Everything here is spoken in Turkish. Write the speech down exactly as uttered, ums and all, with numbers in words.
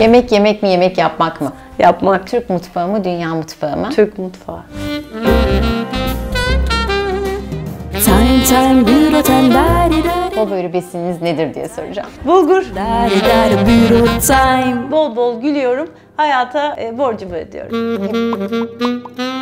Yemek yemek mi, yemek yapmak mı? Yapmak. Türk mutfağı mı, dünya mutfağı mı? Türk mutfağı. Bol böyle besiniz nedir diye soracağım. Bulgur. Bol bol gülüyorum, hayata borcumu ödüyorum.